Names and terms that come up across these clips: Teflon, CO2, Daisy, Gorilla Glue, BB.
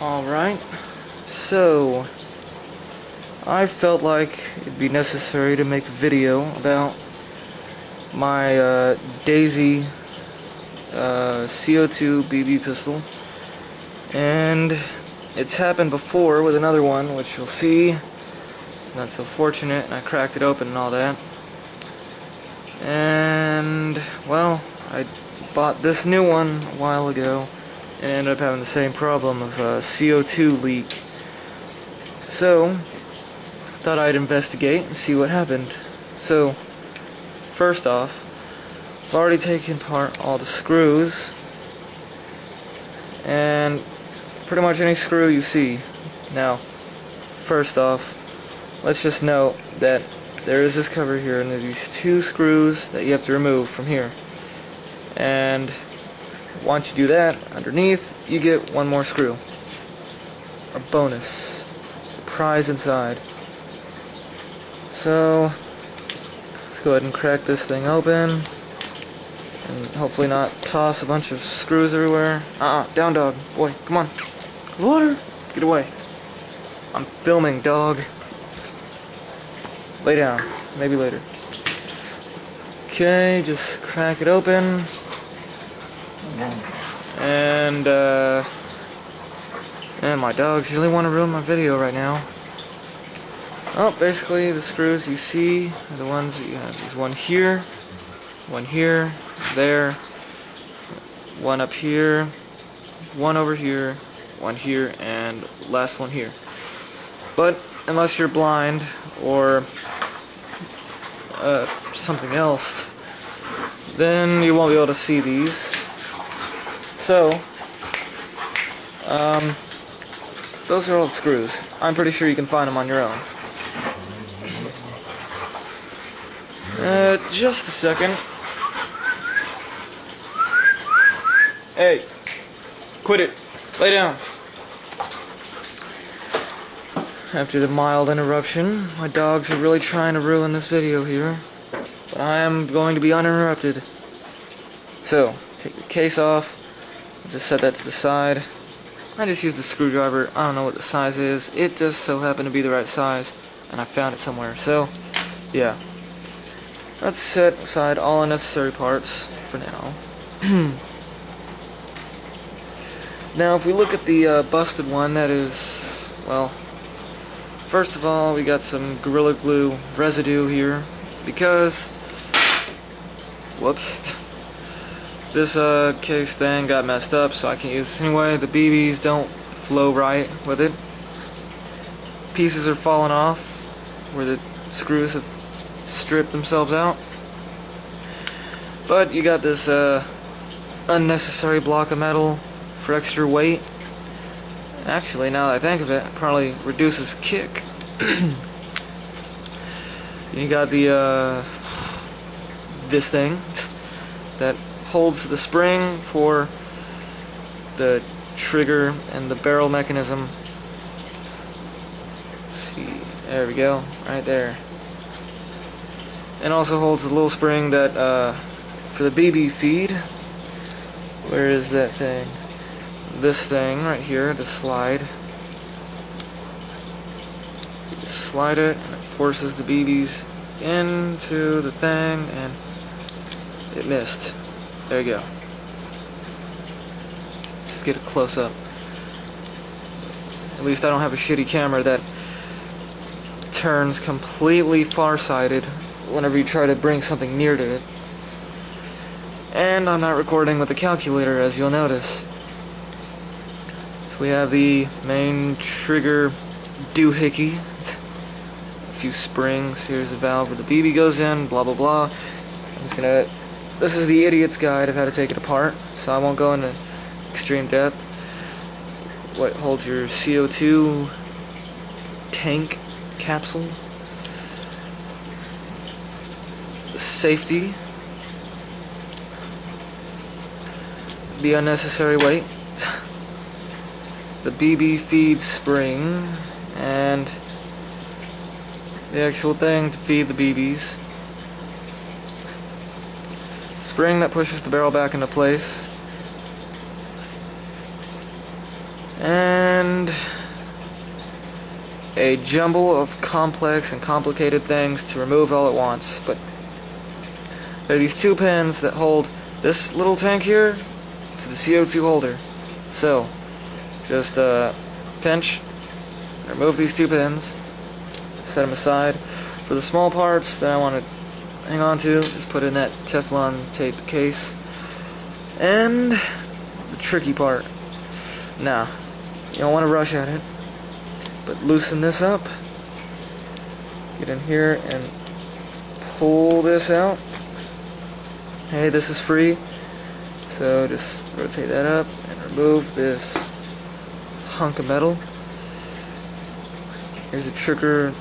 Alright, so I felt like it'd be necessary to make a video about my Daisy CO2 BB pistol, and it's happened before with another one, which you'll see. Not so fortunate, and I cracked it open and all that. And well, I bought this new one a while ago and ended up having the same problem of CO2 leak. So thought I'd investigate and see what happened. So first off, I've already taken apart all the screws, and pretty much any screw you see. Now, first off, let's just note that there is this cover here, and there's these two screws that you have to remove from here. And once you do that, underneath, you get one more screw. A bonus. A prize inside. So, let's go ahead and crack this thing open. And hopefully not toss a bunch of screws everywhere. Down dog. Boy, come on. Water. Get away. I'm filming, dog. Lay down. Maybe later. Okay, just crack it open. And, man, my dogs really want to ruin my video right now. Oh, basically, the screws you see are the ones that you have. There's one here, there, one up here, one over here, one here, and last one here. But unless you're blind or something else, then you won't be able to see these. So, those are all the screws. I'm pretty sure you can find them on your own. Just a second. Hey, quit it. Lay down. After the mild interruption, my dogs are really trying to ruin this video here, but I am going to be uninterrupted. So, take the case off, just set that to the side. I just used the screwdriver, I don't know what the size is, it just so happened to be the right size, and I found it somewhere, so, yeah. Let's set aside all unnecessary parts for now. Now, if we look at the busted one, that is, well, first of all, we got some Gorilla Glue residue here, because, whoops, this case thing got messed up, so I can't use this anyway. The BBs don't flow right with it. Pieces are falling off where the screws have stripped themselves out. But you got this unnecessary block of metal for extra weight. Actually, now that I think of it, it probably reduces kick. You got the, this thing that holds the spring for the trigger and the barrel mechanism. Let's see, there we go, right there. And also holds the little spring that, for the BB feed. Where is that thing? This thing right here, the slide. You slide it, and it forces the BBs into the thing, and it missed. There you go. Just get a close up. At least I don't have a shitty camera that turns completely farsighted whenever you try to bring something near to it. And I'm not recording with the calculator, as you'll notice. We have the main trigger doohickey, a few springs, here's the valve where the BB goes in, blah blah blah. I'm just gonna, this is the idiot's guide of how to take it apart, so I won't go into extreme depth. What holds your CO2 tank capsule, the safety, the unnecessary weight, the BB feed spring, and the actual thing to feed the BBs. Spring that pushes the barrel back into place. And and a jumble of complex and complicated things to remove all at once. But there are these two pins that hold this little tank here to the CO2 holder. So just pinch, remove these two pins, set them aside. For the small parts that I want to hang on to, just put in that Teflon tape case. And the tricky part. Now, you don't want to rush at it, but loosen this up. Get in here and pull this out. Hey, this is free, so just rotate that up and remove this hunk of metal. Here's a trigger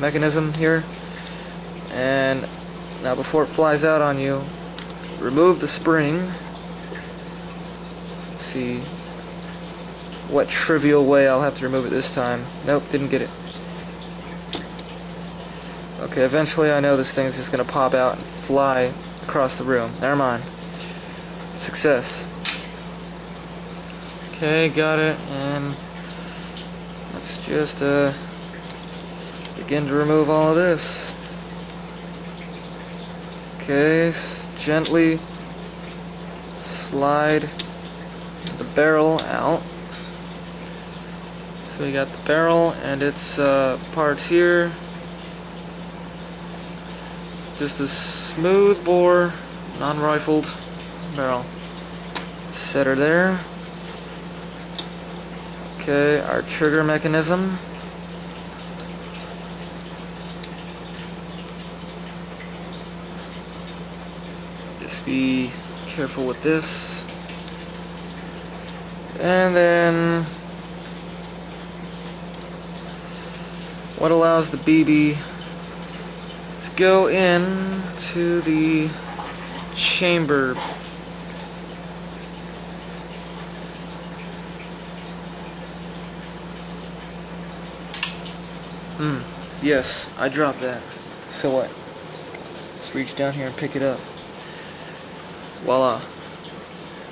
mechanism here, and now before it flies out on you, remove the spring. Let's see what trivial way I'll have to remove it this time. Nope, didn't get it. Okay, eventually I know this thing's just gonna pop out and fly across the room. Never mind. Success. Okay, got it, and let's just begin to remove all of this. Okay, gently slide the barrel out. So we got the barrel and its parts here. Just a smooth bore, non-rifled barrel. Set her there. Okay, our trigger mechanism. Just be careful with this. And then what allows the BB to go in to the chamber. Yes, I dropped that. So what? Let's reach down here and pick it up. Voila.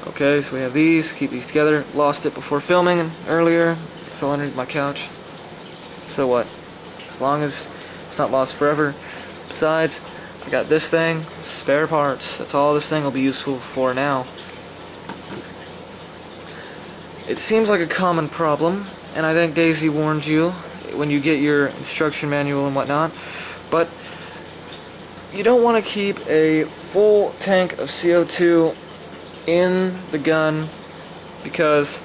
Okay, so we have these. Keep these together. Lost it before filming earlier. Fell underneath my couch. So what? As long as it's not lost forever. Besides, I got this thing. Spare parts. That's all this thing will be useful for now. It seems like a common problem, and I think Daisy warned you when you get your instruction manual and whatnot, but you don't want to keep a full tank of CO2 in the gun because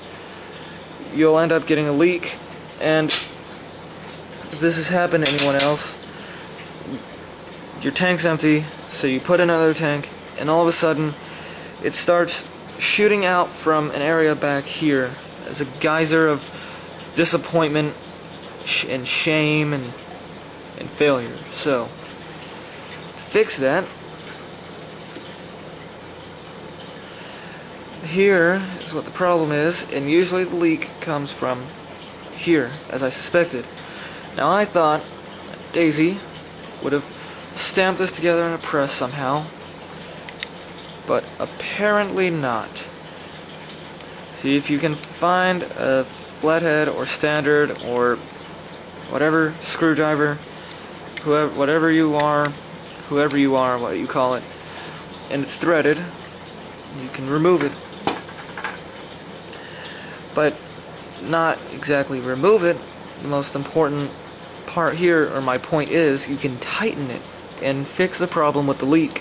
you'll end up getting a leak, and if this has happened to anyone else, your tank's empty, so you put another tank, and all of a sudden it starts shooting out from an area back here as a geyser of disappointment and shame and failure. So, to fix that, here is what the problem is, and usually the leak comes from here, as I suspected. Now I thought Daisy would have stamped this together in a press somehow, but apparently not. See if you can find a flathead or standard or whatever, screwdriver, whoever, whatever you are, whoever you are, what you call it, and it's threaded, you can remove it. But not exactly remove it. The most important part here, or my point is, you can tighten it and fix the problem with the leak.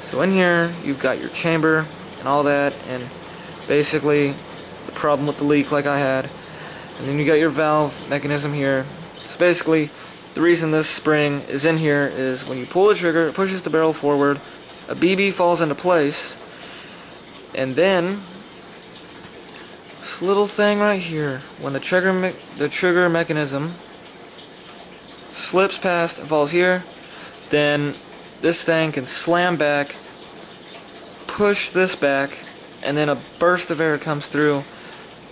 So in here, you've got your chamber and all that, and basically the problem with the leak like I had. And then you got your valve mechanism here. So basically, the reason this spring is in here is when you pull the trigger, it pushes the barrel forward, a BB falls into place, and then this little thing right here, when the trigger mechanism slips past and falls here, then this thing can slam back, push this back, and then a burst of air comes through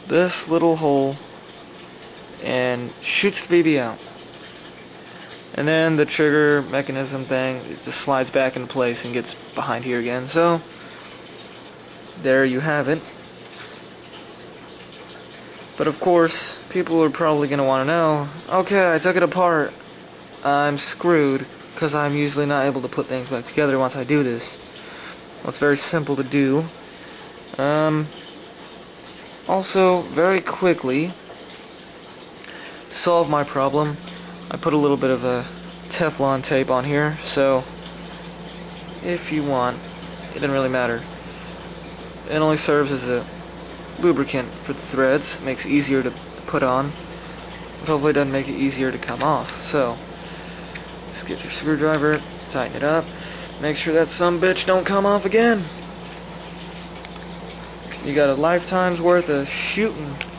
this little hole and shoots the BB out. And then the trigger mechanism thing, it just slides back into place and gets behind here again. So there you have it. But of course, people are probably going to want to know, okay, I took it apart, I'm screwed, because I'm usually not able to put things back together once I do this. Well, it's very simple to do. Also, very quickly, to solve my problem, I put a little bit of a Teflon tape on here, so if you want, it doesn't really matter. It only serves as a lubricant for the threads, makes it easier to put on, but hopefully it doesn't make it easier to come off. So, just get your screwdriver, tighten it up, make sure that sumbitch don't come off again. You got a lifetime's worth of shooting.